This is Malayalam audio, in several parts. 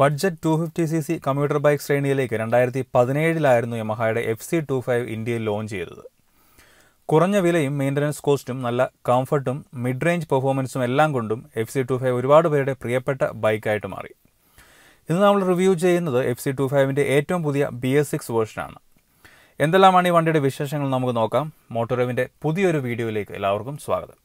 ബഡ്ജറ്റ് 250cc കമ്മ്യൂട്ടർ ബൈക്ക് ശ്രേണിയിലേക്ക് 2017-ലായിരുന്നു യമഹയുടെ FC25 ഇന്ത്യയിൽ ലോഞ്ച് ചെയ്തത്. കുറഞ്ഞ വിലയും മെയിൻ്റനൻസ് കോസ്റ്റും നല്ല കംഫർട്ടും മിഡ് റേഞ്ച് പെർഫോമൻസും എല്ലാം കൊണ്ടും FC25 ഒരുപാട് പേരുടെ പ്രിയപ്പെട്ട ബൈക്കായിട്ട് മാറി. ഇന്ന് നമ്മൾ റിവ്യൂ ചെയ്യുന്നത് FC25ൻ്റെ ഏറ്റവും പുതിയ BS6 വേർഷനാണ്. എന്തെല്ലാമാണ് ഈ വണ്ടിയുടെ വിശേഷങ്ങൾ നമുക്ക് നോക്കാം. മോട്ടോറെവിൻ്റെ പുതിയൊരു വീഡിയോയിലേക്ക് എല്ലാവർക്കും സ്വാഗതം.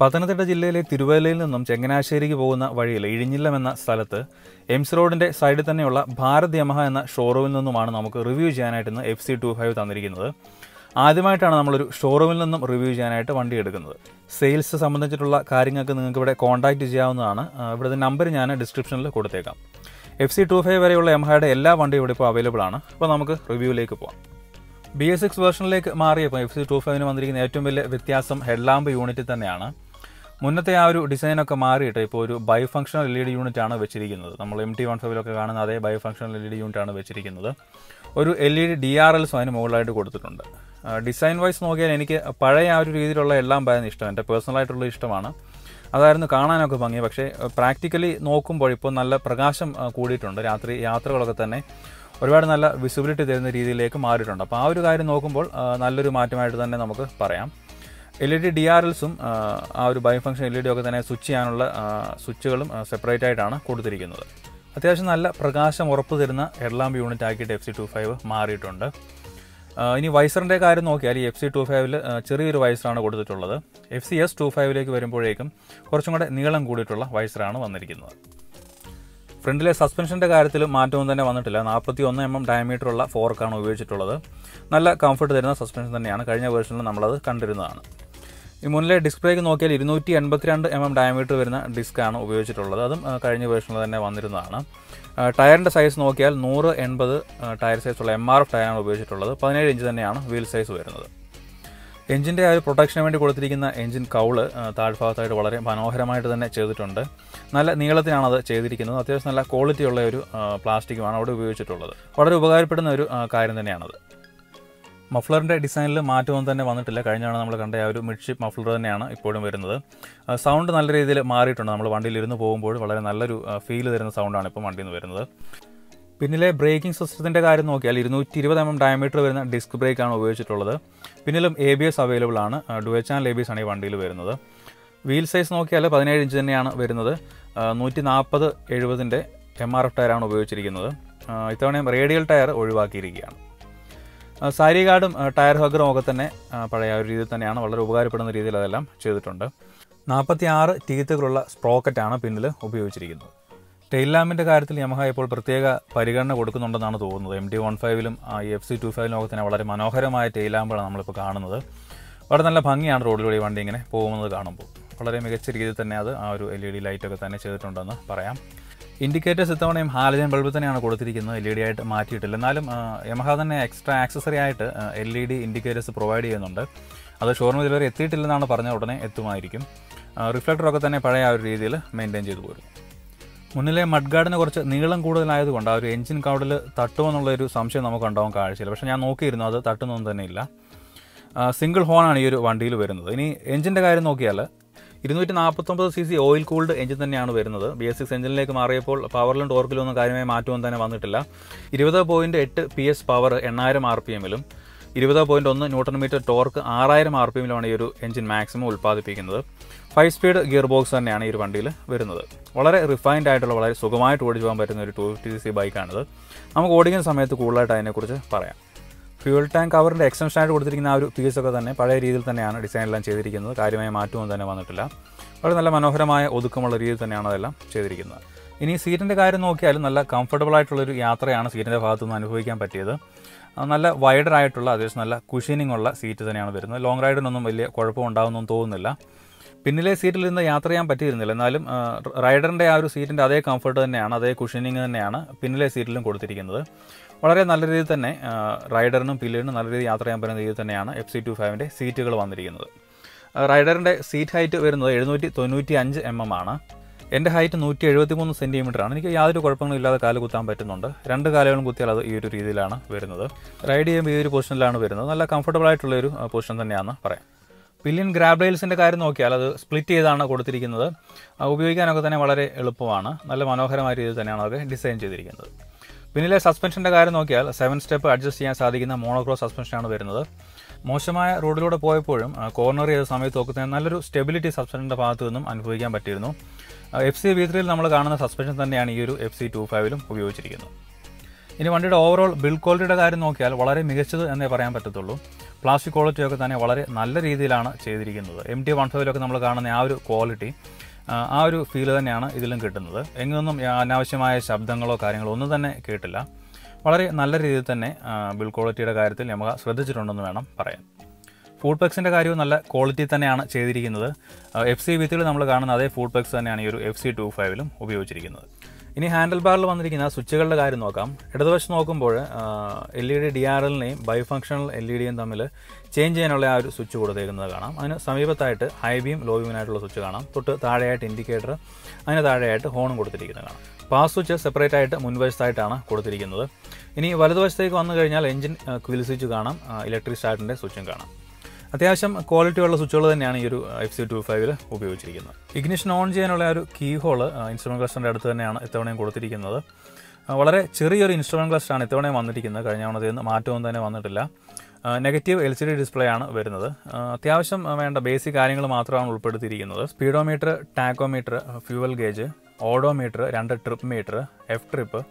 പത്തനംതിട്ട ജില്ലയിലെ തിരുവല്ലയിൽ നിന്നും ചങ്ങനാശ്ശേരിക്ക് പോകുന്ന വഴിയിൽ ഇഴിഞ്ഞില്ലം എന്ന സ്ഥലത്ത് എംസ് റോഡിൻ്റെ സൈഡിൽ തന്നെയുള്ള ഭാരത് യമഹ എന്ന ഷോറൂമിൽ നിന്നുമാണ് നമുക്ക് റിവ്യൂ ചെയ്യാനായിട്ട് ഇന്ന് FC25 തന്നിരിക്കുന്നത്. ആദ്യമായിട്ടാണ് നമ്മളൊരു ഷോറൂമിൽ നിന്നും റിവ്യൂ ചെയ്യാനായിട്ട് വണ്ടി എടുക്കുന്നത്. സെയിൽസ് സംബന്ധിച്ചിട്ടുള്ള കാര്യങ്ങൾക്ക് നിങ്ങൾക്ക് ഇവിടെ കോൺടാക്റ്റ് ചെയ്യാവുന്നതാണ്. ഇവിടുത്തെ നമ്പർ ഞാൻ ഡിസ്ക്രിപ്ഷനിൽ കൊടുത്തേക്കാം. FC25 വരെയുള്ള യമഹയുടെ എല്ലാ വണ്ടിയും ഇവിടെ ഇപ്പോൾ അവൈലബിൾ ആണ്. അപ്പോൾ നമുക്ക് റിവ്യൂയിലേക്ക് പോകാം. BS6 വേർഷനിലേക്ക് മാറിയപ്പോൾ FC25ന് വന്നിരിക്കുന്ന ഏറ്റവും വലിയ വ്യത്യാസം ഹെഡ്ലാമ്പ് യൂണിറ്റിൽ തന്നെയാണ്. മുന്നത്തെ ആ ഒരു ഡിസൈനൊക്കെ മാറിയിട്ട് ഇപ്പോൾ ഒരു ബൈ ഫങ്ഷണൽ LED യൂണിറ്റാണ് വെച്ചിരിക്കുന്നത്. നമ്മൾ MT-15ലൊക്കെ കാണുന്ന അതേ ബൈ ഫങ്ഷണൽ LED യൂണിറ്റാണ് വെച്ചിരിക്കുന്നത്. ഒരു LED DRLs അതിന് മുകളിലായിട്ട് കൊടുത്തിട്ടുണ്ട്. ഡിസൈൻ വൈസ് നോക്കിയാൽ എനിക്ക് പഴയ ആ ഒരു രീതിയിലുള്ള എല്ലാം ഭയങ്കര ഇഷ്ടം, എൻ്റെ പേഴ്സണലായിട്ടുള്ള ഇഷ്ടമാണ്. അതായിരുന്നു കാണാനൊക്കെ ഭംഗി. പക്ഷേ പ്രാക്ടിക്കലി നോക്കുമ്പോൾ ഇപ്പോൾ നല്ല പ്രകാശം കൂടിയിട്ടുണ്ട്. രാത്രി യാത്രകളൊക്കെ തന്നെ ഒരുപാട് നല്ല വിസിബിലിറ്റി തരുന്ന രീതിയിലേക്ക് മാറിയിട്ടുണ്ട്. അപ്പോൾ ആ ഒരു കാര്യം നോക്കുമ്പോൾ നല്ലൊരു മാറ്റമായിട്ട് തന്നെ നമുക്ക് പറയാം. LED DRLsഉം ആ ഒരു ബൈ ഫങ്ഷൻ LED ഒക്കെ തന്നെ സ്വിച്ച് ചെയ്യാനുള്ള സ്വിച്ചുകളും സെപ്പറേറ്റ് ആയിട്ടാണ് കൊടുത്തിരിക്കുന്നത്. അത്യാവശ്യം നല്ല പ്രകാശം ഉറപ്പ് തരുന്ന ഹെഡ്ലാമ്പ് യൂണിറ്റ് ആക്കിയിട്ട് FC25 മാറിയിട്ടുണ്ട്. ഇനി വൈസറിൻ്റെ കാര്യം നോക്കിയാൽ ഈ FC25ൽ ചെറിയൊരു വൈസറാണ് കൊടുത്തിട്ടുള്ളത്. FCS25ലേക്ക് വരുമ്പോഴേക്കും കുറച്ചും കൂടെ നീളം കൂടിയിട്ടുള്ള വൈസറാണ് വന്നിരിക്കുന്നത്. ഫ്രണ്ടിലെ സസ്പെൻഷൻ്റെ കാര്യത്തിൽ മാറ്റമൊന്നും തന്നെ വന്നിട്ടില്ല. 41 mm ഡയമീറ്ററുള്ള ഫോർക്കാണ് ഉപയോഗിച്ചിട്ടുള്ളത്. നല്ല കംഫർട്ട് തരുന്ന സസ്പെൻഷൻ തന്നെയാണ്. കഴിഞ്ഞ വേർഷനിൽ നമ്മളത് കണ്ടിരുന്നതാണ്. ഈ മുന്നിലെ ഡിസ്പ്ലേക്ക് നോക്കിയാൽ 252 mm ഡയമീറ്റർ വരുന്ന ഡിസ്ക്കാണ് ഉപയോഗിച്ചിട്ടുള്ളത്. അതും കഴിഞ്ഞ വേർഷനിൽ തന്നെ വന്നിരുന്നതാണ്. ടയറിൻ്റെ സൈസ് നോക്കിയാൽ 180 ടയർ സൈസുള്ള MRF ടയറാണ് ഉപയോഗിച്ചിട്ടുള്ളത്. 17 ഇഞ്ച് തന്നെയാണ് വീൽ സൈസ് വരുന്നത്. എഞ്ചിൻ്റെ ആ ഒരു പ്രൊട്ടക്ഷന് വേണ്ടി കൊടുത്തിരിക്കുന്ന എഞ്ചിൻ കൗള് താഴ്ഭാഗത്തായിട്ട് വളരെ മനോഹരമായിട്ട് തന്നെ ചെയ്തിട്ടുണ്ട്. നല്ല നീളത്തിനാണ് അത് ചെയ്തിരിക്കുന്നത്. അത്യാവശ്യം നല്ല ക്വാളിറ്റിയുള്ള ഒരു പ്ലാസ്റ്റിക്കുമാണ് അവിടെ ഉപയോഗിച്ചിട്ടുള്ളത്. വളരെ ഉപകാരപ്പെടുന്ന ഒരു കാര്യം തന്നെയാണത്. മഫ്ലറിൻ്റെ ഡിസൈനിൽ മാറ്റമൊന്നും തന്നെ വന്നിട്ടില്ല. കഴിഞ്ഞാണ് നമ്മൾ കണ്ട ആ ഒരു മിഡ്ഷിപ്പ് മഫ്ലർ തന്നെയാണ് ഇപ്പോഴും വരുന്നത്. സൗണ്ട് നല്ല രീതിയിൽ മാറിയിട്ടുണ്ട്. നമ്മൾ വണ്ടിയിലിരുന്ന് പോകുമ്പോൾ വളരെ നല്ലൊരു ഫീൽ തരുന്ന സൗണ്ടാണ് ഇപ്പോൾ വണ്ടിയിൽ നിന്ന് വരുന്നത്. പിന്നിലെ ബ്രേക്കിംഗ് സിസ്റ്റത്തിൻ്റെ കാര്യം നോക്കിയാൽ 220 mm ഡയമീറ്റർ വരുന്ന ഡിസ്ക് ബ്രേക്കാണ് ഉപയോഗിച്ചിട്ടുള്ളത്. പിന്നിലും ABS അവൈലബിൾ ആണ്. ഡുവൽ ചാനൽ ABS ആണ് ഈ വണ്ടിയിൽ വരുന്നത്. വീൽ സൈസ് നോക്കിയാൽ 17 ഇഞ്ച് തന്നെയാണ് വരുന്നത്. 140/70 MRF ടയറാണ് ഉപയോഗിച്ചിരിക്കുന്നത്. ഇത്തവണയും റേഡിയൽ ടയർ ഒഴിവാക്കിയിരിക്കുകയാണ്. സാരി ഗാർഡും ടയർ ഹഗ്ഗറും ഒക്കെ തന്നെ പഴയ ഒരു രീതിയിൽ തന്നെയാണ്. വളരെ ഉപകാരപ്പെടുന്ന രീതിയിൽ അതെല്ലാം ചെയ്തിട്ടുണ്ട്. 46 ടീത്തുകളുള്ള സ്പ്രോക്കറ്റാണ് പിന്നിൽ ഉപയോഗിച്ചിരിക്കുന്നത്. ടെയിൽ ലാമ്പിൻ്റെ കാര്യത്തിൽ യമഹ ഇപ്പോൾ പ്രത്യേക പരിഗണന കൊടുക്കുന്നുണ്ടെന്നാണ് തോന്നുന്നത്. MT-15ലും ഈ FC25ലും ഒക്കെ തന്നെ വളരെ മനോഹരമായ ടെയിൽ ലാമ്പാണ് നമ്മളിപ്പോൾ കാണുന്നത്. വളരെ നല്ല ഭംഗിയാണ് റോഡിലൂടെ ഈ വണ്ടി ഇങ്ങനെ പോകുന്നത് കാണുമ്പോൾ. വളരെ മികച്ച രീതിയിൽ തന്നെ അത് ആ ഒരു LED ലൈറ്റൊക്കെ തന്നെ ചെയ്തിട്ടുണ്ടെന്ന് പറയാം. ഇൻഡിക്കേറ്റേഴ്സ് ഇത്തവണയും ഹാലജൻ ബൾബ് തന്നെയാണ് കൊടുത്തിരിക്കുന്നത്. LED ആയിട്ട് മാറ്റിയിട്ടില്ല. എന്നാലും യമഹ തന്നെ എക്സ്ട്രാ ആക്സസറി ആയിട്ട് LED ഇൻഡിക്കേറ്റേഴ്സ് പ്രൊവൈഡ് ചെയ്യുന്നുണ്ട്. അത് ഷോറൂമിൽ ഇതുവരെ എത്തിയിട്ടില്ലെന്നാണ് പറഞ്ഞ ഉടനെ എത്തുമായിരിക്കും. റിഫ്ലക്ടറൊക്കെ തന്നെ പഴയ ആ ഒരു രീതിയിൽ മെയിൻറ്റെയിൻ ചെയ്തു പോരും. മുന്നിലെ മഡ്ഗാർഡിന് കുറച്ച് നീളം കൂടുതലായതുകൊണ്ട് ആ ഒരു എഞ്ചിൻ കൗഡിൽ തട്ടുമെന്നുള്ളൊരു സംശയം നമുക്കുണ്ടാവും കാഴ്ചയിൽ. പക്ഷേ ഞാൻ നോക്കിയിരുന്നു, അത് തട്ടുന്നൊന്നും തന്നെ ഇല്ല. സിംഗിൾ ഹോണാണ് ഈ ഒരു വണ്ടിയിൽ വരുന്നത്. ഇനി എഞ്ചിൻ്റെ കാര്യം നോക്കിയാൽ 249cc ഓയിൽ കൂൾഡ് എഞ്ചിൻ തന്നെയാണ് വരുന്നത്. BS6 എഞ്ചിനിലേക്ക് മാറിയപ്പോൾ പവറിലും ടോർക്കിലും ഒന്നും കാര്യമായി മാറ്റമൊന്നും തന്നെ വന്നിട്ടില്ല. 20.8 PS പവർ 8000 RPMലും 20.1 Nm ടോർക്ക് 6000 RPMലുമാണ് ഈ ഒരു എഞ്ചിൻ മാക്സിമം ഉൽപ്പാദിപ്പിക്കുന്നത്. 5-speed ഗിയർ ബോക്സ് തന്നെയാണ് ഈ ഒരു വണ്ടിയിൽ വരുന്നത്. വളരെ റിഫൈൻഡ് ആയിട്ടുള്ള വളരെ സുഖമായിട്ട് ഓടിച്ചു പോകാൻ പറ്റുന്ന ഒരു 250cc ബൈക്കാണിത്. നമുക്ക് ഓടിക്കുന്ന സമയത്ത് കൂടുതലായിട്ട് അതിനെക്കുറിച്ച് പറയാം. ഫ്യൂൽ ടാങ്ക് കവറിൻ്റെ എക്സ്റ്റൻഷനായിട്ട് കൊടുത്തിരിക്കുന്ന ആ ഒരു പീസൊക്കെ തന്നെ പഴയ രീതിയിൽ തന്നെയാണ് ഡിസൈനെല്ലാം ചെയ്തിരിക്കുന്നത്. കാര്യമായ മാറ്റമൊന്നും തന്നെ വന്നിട്ടില്ല. വളരെ നല്ല മനോഹരമായ ഒതുക്കമുള്ള രീതിയിൽ തന്നെയാണ് അതെല്ലാം ചെയ്തിരിക്കുന്നത്. ഇനി സീറ്റിൻ്റെ കാര്യം നോക്കിയാലും നല്ല കംഫർട്ടബിൾ ആയിട്ടുള്ളൊരു യാത്രയാണ് സീറ്റിൻ്റെ ഭാഗത്തു നിന്ന് അനുഭവിക്കാൻ പറ്റിയത്. നല്ല വൈഡർ ആയിട്ടുള്ള അത്യാവശ്യം നല്ല കുഷീനിങ് ഉള്ള സീറ്റ് തന്നെയാണ് വരുന്നത്. ലോങ് റൈഡിനൊന്നും വലിയ കുഴപ്പമുണ്ടാകുന്നൊന്നും തോന്നുന്നില്ല. പിന്നിലെ സീറ്റിൽ നിന്ന് യാത്ര ചെയ്യാൻ പറ്റിയിരുന്നില്ല, എന്നാലും റൈഡറിൻ്റെ ആ ഒരു സീറ്റിൻ്റെ അതേ കംഫർട്ട് തന്നെയാണ്, അതേ കുഷീനിങ് തന്നെയാണ് പിന്നിലെ സീറ്റിലും കൊടുത്തിരിക്കുന്നത്. വളരെ നല്ല രീതിയിൽ തന്നെ റൈഡറിനും പില്ലിനും നല്ല രീതിയിൽ യാത്ര ചെയ്യാൻ പറ്റുന്ന രീതിയിൽ തന്നെയാണ് FC25 സീറ്റുകൾ വന്നിരിക്കുന്നത്. റൈഡറിൻ്റെ സീറ്റ് ഹൈറ്റ് വരുന്നത് 795 mm ആണ്. എൻ്റെ ഹൈറ്റ് 173 സെൻറ്റിമീറ്ററാണ്. എനിക്ക് യാതൊരു കുഴപ്പങ്ങളും ഇല്ലാതെ കാല് കുത്താൻ പറ്റുന്നുണ്ട്. രണ്ട് കാലുകളും കുത്തിയാൽ അത് ഈ ഒരു രീതിയിലാണ് വരുന്നത്. റൈഡ് ചെയ്യുമ്പോൾ ഈ ഒരു പൊസിഷനിലാണ് വരുന്നത്. നല്ല കംഫർട്ടബിൾ ആയിട്ടുള്ളൊരു പൊസിഷൻ തന്നെയാണെന്ന് പറയാം. പില്ലിൻ ഗ്രാബ് റെയിൽസിൻ്റെ കാര്യം നോക്കിയാൽ അത് സ്പ്ലിറ്റ് ചെയ്താണ് കൊടുത്തിരിക്കുന്നത്. ഉപയോഗിക്കാനൊക്കെ തന്നെ വളരെ എളുപ്പമാണ്. നല്ല മനോഹരമായ രീതിയിൽ തന്നെയാണ് അതൊക്കെ ഡിസൈൻ ചെയ്തിരിക്കുന്നത്. പിന്നിലെ സസ്പെൻഷൻ്റെ കാര്യം നോക്കിയാൽ 7 സ്റ്റെപ്പ് അഡ്ജസ്റ്റ് ചെയ്യാൻ സാധിക്കുന്ന മോണോക്രോസ് സസ്പെൻഷനാണ് വരുന്നത്. മോശമായ റോഡിലൂടെ പോയപ്പോഴും കോർണർ ചെയ്ത സമയത്തൊക്കെ തന്നെ നല്ലൊരു സ്റ്റെബിലിറ്റി സസ്പെൻഷൻ്റെ ഭാഗത്തു നിന്നും അനുഭവിക്കാൻ പറ്റിയിരുന്നു. FC23 നമ്മൾ കാണുന്ന സസ്പെൻഷൻ തന്നെയാണ് ഈ ഒരു FC25 ഉപയോഗിച്ചിരിക്കുന്നത്. ഇനി വണ്ടിയുടെ ഓവറോൾ ബിൽഡ് ക്വാളിറ്റിയുടെ കാര്യം നോക്കിയാൽ വളരെ മികച്ചത് എന്നേ പറയാൻ പറ്റത്തുള്ളൂ. പ്ലാസ്റ്റിക് ക്വാളിറ്റിയൊക്കെ തന്നെ വളരെ നല്ല രീതിയിലാണ് ചെയ്തിരിക്കുന്നത്. MT-15 നമ്മൾ കാണുന്ന ആ ഒരു ക്വാളിറ്റി, ആ ഒരു ഫീല് തന്നെയാണ് ഇതിലും കിട്ടുന്നത്. എങ്ങൊന്നും അനാവശ്യമായ ശബ്ദങ്ങളോ കാര്യങ്ങളോ ഒന്നും തന്നെ കേട്ടില്ല. വളരെ നല്ല രീതിയിൽ തന്നെ ബിൽഡ് ക്വാളിറ്റിയുടെ കാര്യത്തിൽ യമഹ ശ്രദ്ധിച്ചിട്ടുണ്ടെന്ന് വേണം പറയാൻ. ഫുഡ് പെക്സിൻ്റെ കാര്യവും നല്ല ക്വാളിറ്റി തന്നെയാണ് ചെയ്തിരിക്കുന്നത്. FC23 നമ്മൾ കാണുന്ന അതേ ഫുഡ് പെക്സ് തന്നെയാണ് ഈ ഒരു FC25 ഉപയോഗിച്ചിരിക്കുന്നത്. ഇനി ഹാൻഡിൽ ബാറിൽ വന്നിരിക്കുന്ന സ്വിച്ചുകളുടെ കാര്യം നോക്കാം. ഇടതുവശം നോക്കുമ്പോൾ LED DRLനെയും ബൈഫങ്ഷണൽ LED യും തമ്മിൽ ചേഞ്ച് ചെയ്യാനുള്ള ആ ഒരു സ്വിച്ച് കൊടുത്തേക്കുന്നത് കാണാം. അതിന് സമീപത്തായിട്ട് ഹൈ ബീം ലോ ബീമിനായിട്ടുള്ള സ്വിച്ച് കാണാം. തൊട്ട് താഴെയായിട്ട് ഇൻഡിക്കേറ്റർ, അതിന് താഴെയായിട്ട് ഹോണും കൊടുത്തിരിക്കുന്നത് കാണാം. പാസ് സ്വിച്ച് സെപ്പറേറ്റ് ആയിട്ട് മുൻവശത്തായിട്ടാണ് കൊടുത്തിരിക്കുന്നത്. ഇനി വലതുവശത്തേക്ക് വന്നു കഴിഞ്ഞാൽ എഞ്ചിൻ ക്വിൽ സ്വിച്ച് കാണാം, ഇലക്ട്രിക് സ്റ്റാർട്ടിൻ്റെ സ്വിച്ചും കാണാം. അത്യാവശ്യം ക്വാളിറ്റിയുള്ള സ്വിച്ചുകൾ തന്നെയാണ് ഈ ഒരു FC25 ഉപയോഗിച്ചിരിക്കുന്നത്. ഇഗ്നിഷൻ ഓൺ ചെയ്യാനുള്ള ഒരു കീ ഹോൾ ഇൻസ്ട്രുമെൻറ്റ് ക്ലസ്റ്ററിൻ്റെ അടുത്ത് തന്നെയാണ് ഇത്തവണയും കൊടുത്തിരിക്കുന്നത്. വളരെ ചെറിയൊരു ഇൻസ്ട്രുമെൻറ്റ് ക്ലസ്റ്ററാണ് ഇത്തവണയും വന്നിരിക്കുന്നത്. കഴിഞ്ഞ തവണ ഇതിൽ നിന്ന് മാറ്റവും തന്നെ വന്നിട്ടില്ല. നെഗറ്റീവ് LCD ഡിസ്പ്ലേ ആണ് വരുന്നത്. അത്യാവശ്യം വേണ്ട ബേസിക് കാര്യങ്ങൾ മാത്രമാണ് ഉൾപ്പെടുത്തിയിരിക്കുന്നത്. Speedometer, tachometer, fuel gauge, odometer, 2 trip meter, F trip,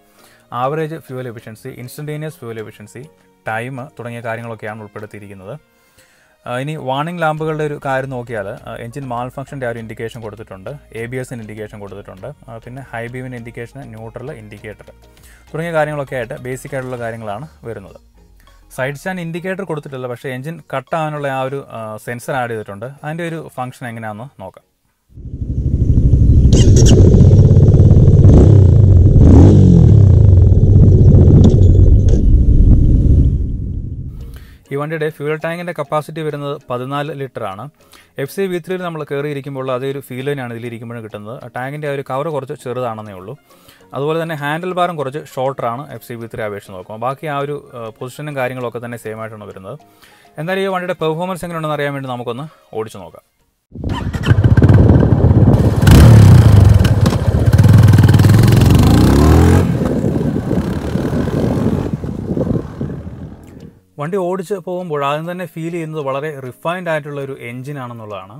average fuel efficiency, instantaneous fuel efficiency, time തുടങ്ങിയ കാര്യങ്ങളൊക്കെയാണ് ഉൾപ്പെടുത്തിയിരിക്കുന്നത്. ഇനി വാർണിംഗ് ലാമ്പുകളുടെ ഒരു കാര്യം നോക്കിയാൽ എഞ്ചിൻ മാൽ ഫംഗ്ഷൻ്റെ ആ ഒരു ഇൻഡിക്കേഷൻ കൊടുത്തിട്ടുണ്ട്, ABSന് ഇൻഡിക്കേഷൻ കൊടുത്തിട്ടുണ്ട്, പിന്നെ ഹൈ ബീമിന് ഇൻഡിക്കേഷൻ, ന്യൂട്രൽ ഇൻഡിക്കേറ്റർ തുടങ്ങിയ കാര്യങ്ങളൊക്കെ ആയിട്ട് ബേസിക് ആയിട്ടുള്ള കാര്യങ്ങളാണ് വരുന്നത്. സൈഡ് സ്റ്റാൻഡ് ഇൻഡിക്കേറ്റർ കൊടുത്തിട്ടില്ല, പക്ഷേ എഞ്ചിൻ കട്ടാകാനുള്ള ആ ഒരു സെൻസർ ആഡ് ചെയ്തിട്ടുണ്ട്. അതിൻ്റെ ഒരു ഫംഗ്ഷൻ എങ്ങനെയാണെന്ന് നോക്കാം. ഈ വണ്ടിയുടെ ഫ്യൂൽ ടാങ്കിൻ്റെ കപ്പാസിറ്റി വരുന്നത് 14 ലിറ്ററാണ്. FC23 നമ്മൾ കയറിയിരിക്കുമ്പോൾ അതേ ഒരു ഫീൽ തന്നെയാണ് ഇതിലിരിക്കുമ്പോഴും കിട്ടുന്നത്. ടാങ്കിൻ്റെ ആ ഒരു കവർ കുറച്ച് ചെറുതാണെന്നേ ഉള്ളൂ. അതുപോലെ തന്നെ ഹാൻഡിൽ ബാറും കുറച്ച് ഷോർട്ടറാണ് FC23 അപേക്ഷിച്ച് നോക്കുമ്പോൾ. ബാക്കി ആ ഒരു പൊസിഷനും കാര്യങ്ങളൊക്കെ തന്നെ സെയിം ആയിട്ടാണ് വരുന്നത്. എന്തായാലും ഈ വണ്ടിയുടെ പെർഫോമൻസ് എങ്ങനെയുണ്ടെന്ന് അറിയാൻ വേണ്ടി നമുക്കൊന്ന് ഓടിച്ചു നോക്കാം. വണ്ടി ഓടിച്ച് പോകുമ്പോൾ ആദ്യം തന്നെ ഫീൽ ചെയ്യുന്നത് വളരെ റിഫൈൻഡ് ആയിട്ടുള്ള ഒരു എൻജിനാണെന്നുള്ളതാണ്.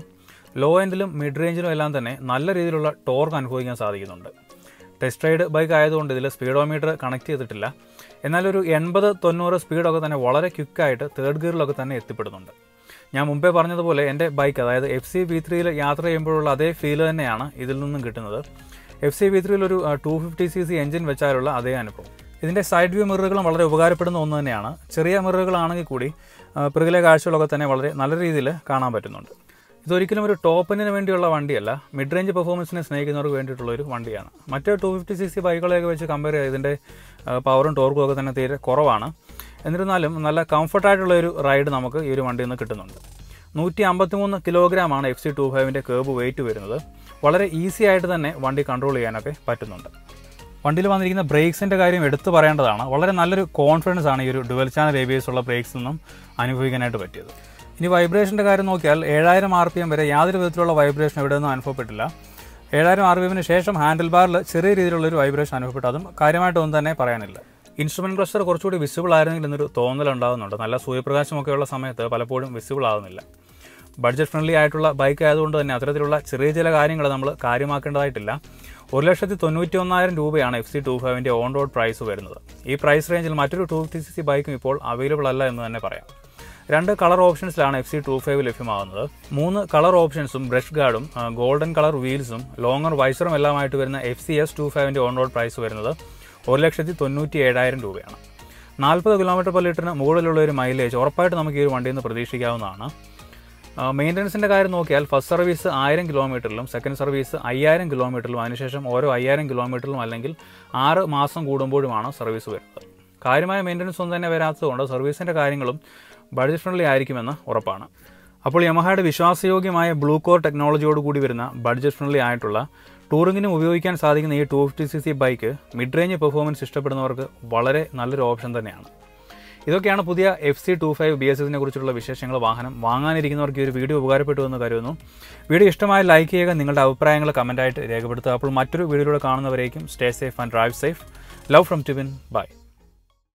ലോ എൻഡിലും മിഡ് റേഞ്ചിലും എല്ലാം തന്നെ നല്ല രീതിയിലുള്ള ടോർക്ക് അനുഭവിക്കാൻ സാധിക്കുന്നുണ്ട്. ടെസ്റ്റ് റൈഡ് ബൈക്ക് ആയതുകൊണ്ട് ഇതിൽ സ്പീഡോമീറ്റർ കണക്ട് ചെയ്തിട്ടില്ല. എന്നാലൊരു 80-90 സ്പീഡൊക്കെ തന്നെ വളരെ ക്വിക്കായിട്ട് തേർഡ് ഗിയറിലൊക്കെ തന്നെ എത്തിപ്പെടുന്നുണ്ട്. ഞാൻ മുമ്പേ പറഞ്ഞതുപോലെ എൻ്റെ ബൈക്ക്, അതായത് FC23 യാത്ര ചെയ്യുമ്പോഴുള്ള അതേ ഫീൽ തന്നെയാണ് ഇതിൽ നിന്നും കിട്ടുന്നത്. FC23 ഒരു 250cc എൻജിൻ വെച്ചാലുള്ള അതേ അനുഭവം. ഇതിൻ്റെ സൈഡ് വ്യൂ മിററുകളും വളരെ ഉപകാരപ്പെടുന്ന ഒന്ന് തന്നെയാണ്. ചെറിയ മിററുകളാണെങ്കിൽ കൂടി പിറകിലെ കാഴ്ചകളൊക്കെ തന്നെ വളരെ നല്ല രീതിയിൽ കാണാൻ പറ്റുന്നുണ്ട്. ഇതൊരിക്കലും ഒരു ടോപ്പിന് വേണ്ടിയുള്ള വണ്ടിയല്ല, മിഡ് റേഞ്ച് പെർഫോമൻസിനെ സ്നേഹിക്കുന്നവർക്ക് വേണ്ടിയിട്ടുള്ളൊരു വണ്ടിയാണ്. മറ്റ് 250cc ബൈക്കുകളെയൊക്കെ വെച്ച് കമ്പയർ ചെയ്ത് ഇതിൻ്റെ പവറും ടോർക്കും ഒക്കെ തന്നെ തീരെ കുറവാണ്. എന്നിരുന്നാലും നല്ല കംഫർട്ടായിട്ടുള്ളൊരു റൈഡ് നമുക്ക് ഈ ഒരു വണ്ടിയിൽ നിന്ന് കിട്ടുന്നുണ്ട്. 153 കിലോഗ്രാമാണ് FC25 കേർബ് വെയിറ്റ് വരുന്നത്. വളരെ ഈസി ആയിട്ട് തന്നെ വണ്ടി കൺട്രോൾ ചെയ്യാനൊക്കെ പറ്റുന്നുണ്ട്. വണ്ടിയിൽ വന്നിരിക്കുന്ന ബ്രേക്സിൻ്റെ കാര്യം എടുത്തു പറയേണ്ടതാണ്. വളരെ നല്ലൊരു കോൺഫിഡൻസ് ആണ് ഈ ഒരു ഡുവൽ ചാനൽ ABS ഉള്ള ബ്രേക്സിൽ നിന്നും അനുഭവിക്കാനായിട്ട് പറ്റിയത്. ഇനി വൈബ്രേഷൻ്റെ കാര്യം നോക്കിയാൽ 7000 RPM വരെ യാതൊരു വിധത്തിലുള്ള വൈബ്രേഷൻ ഇവിടെ നിന്നും അനുഭവപ്പെട്ടില്ല. 7000 RPMന് ശേഷം ഹാൻഡിൽ ബാറിൽ ചെറിയ രീതിയിലുള്ളൊരു വൈബ്രേഷൻ അനുഭവപ്പെട്ടു. അതും കാര്യമായിട്ടൊന്നും തന്നെ പറയാനില്ല. ഇൻസ്ട്രുമെൻറ്റ് ക്ലസ്റ്റർ കുറച്ചുകൂടി വിസിബിൾ ആയിരുന്നെങ്കിൽ എന്നൊരു തോന്നലുണ്ടാകുന്നുണ്ട്. നല്ല സൂര്യപ്രകാശമൊക്കെയുള്ള സമയത്ത് പലപ്പോഴും വിസിബിൾ ആകുന്നില്ല. ബഡ്ജറ്റ് ഫ്രണ്ട്ലി ആയിട്ടുള്ള ബൈക്ക് ആയതുകൊണ്ട് തന്നെ അത്തരത്തിലുള്ള ചെറിയ ചില കാര്യങ്ങൾ നമ്മൾ കാര്യമാക്കേണ്ടതായിട്ടില്ല. 1,91,000 രൂപയാണ് FC25 ഓൺ റോഡ് പ്രൈസ് വരുന്നത്. ഈ പ്രൈസ് റേഞ്ചിൽ മറ്റൊരു 250cc ബൈക്കും ഇപ്പോൾ അവൈലബിൾ അല്ല എന്ന് തന്നെ പറയാം. രണ്ട് കളർ ഓപ്ഷൻസിലാണ് FC25 ലഭ്യമാകുന്നത്. 3 കളർ ഓപ്ഷൻസും ബ്രഷ് ഗാർഡും ഗോൾഡൻ കളർ വീൽസും ലോങ്ങർ വൈസറും എല്ലാമായിട്ട് വരുന്ന FCS25ന്റെ ഓൺ റോഡ് പ്രൈസ് വരുന്നത് 1,97,000 രൂപയാണ്. 40 കിലോമീറ്റർ പെർ ലിറ്ററിന് മുകളിലുള്ള ഒരു മൈലേജ് ഉറപ്പായിട്ട് നമുക്ക് ഈ ഒരു വണ്ടിയിൽ നിന്ന് പ്രതീക്ഷിക്കാവുന്നതാണ്. മെയിൻ്റനൻസിൻ്റെ കാര്യം നോക്കിയാൽ ഫസ്റ്റ് സർവീസ് 1000 കിലോമീറ്ററിലും സെക്കൻഡ് സർവീസ് 5000 കിലോമീറ്ററിലും അതിനുശേഷം ഓരോ 5000 കിലോമീറ്ററിലും അല്ലെങ്കിൽ 6 മാസം കൂടുമ്പോഴുമാണ് സർവീസ് വരുന്നത്. കാര്യമായ മെയിൻ്റനൻസ് ഒന്നും തന്നെ വരാത്തതുകൊണ്ട് സർവീസിൻ്റെ കാര്യങ്ങളും ബഡ്ജറ്റ് ഫ്രണ്ട്ലി ആയിരിക്കുമെന്ന് ഉറപ്പാണ്. അപ്പോൾ യമഹയുടെ വിശ്വാസയോഗ്യമായ ബ്ലൂ കോർ ടെക്നോളജിയോട് കൂടി വരുന്ന ബഡ്ജറ്റ് ഫ്രണ്ട്ലി ആയിട്ടുള്ള ടൂറിങ്ങിനും ഉപയോഗിക്കാൻ സാധിക്കുന്ന ഈ 250cc bike mid range performance ഇഷ്ടപ്പെടുന്നവർക്ക് വളരെ നല്ലൊരു ഓപ്ഷൻ തന്നെയാണ്. ഇതൊക്കെയാണ് പുതിയ FC25 BS6 കുറിച്ചുള്ള വിശേഷങ്ങൾ. വാഹനം വാങ്ങാനിരിക്കുന്നവർക്ക് ഈ ഒരു വീഡിയോ ഉപകാരപ്പെട്ടു എന്ന് കരുതുന്നു. വീഡിയോ ഇഷ്ടമായി ലൈക്ക് ചെയ്യുക, നിങ്ങളുടെ അഭിപ്രായങ്ങൾ കമൻറ്റായിട്ട് രേഖപ്പെടുത്തുക. അപ്പോൾ മറ്റൊരു വീഡിയോയിലൂടെ കാണുന്നവരേക്കും stay safe and drive safe. Love from Tibin. By.